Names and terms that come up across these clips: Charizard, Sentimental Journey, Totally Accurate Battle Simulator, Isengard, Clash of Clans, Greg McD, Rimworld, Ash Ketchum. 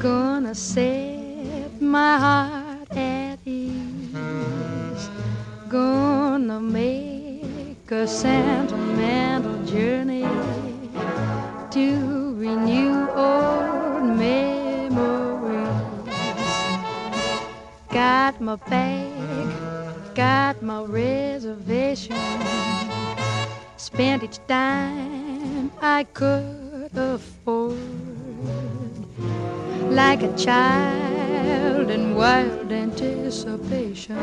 gonna set my heart at ease, gonna make a sentimental journey to renew old memories. Got my bag, got my reservation, spent each dime I could afford, like a child in wild anticipation,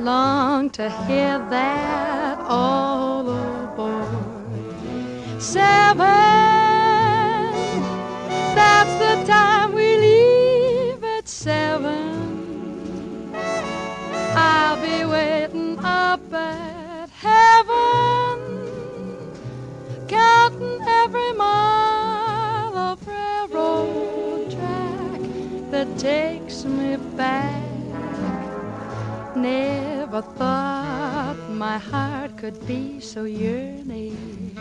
long to hear that all aboard. 7, that's the time we leave at 7. I'll be waiting up at heaven, counting every mile of railroad that takes me back. Never thought my heart could be so yearning.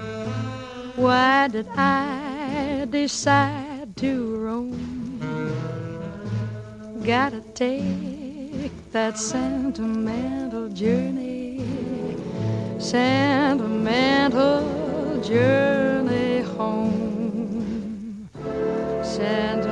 Why did I decide to roam? Gotta take that sentimental journey, sentimental journey home. Sentimental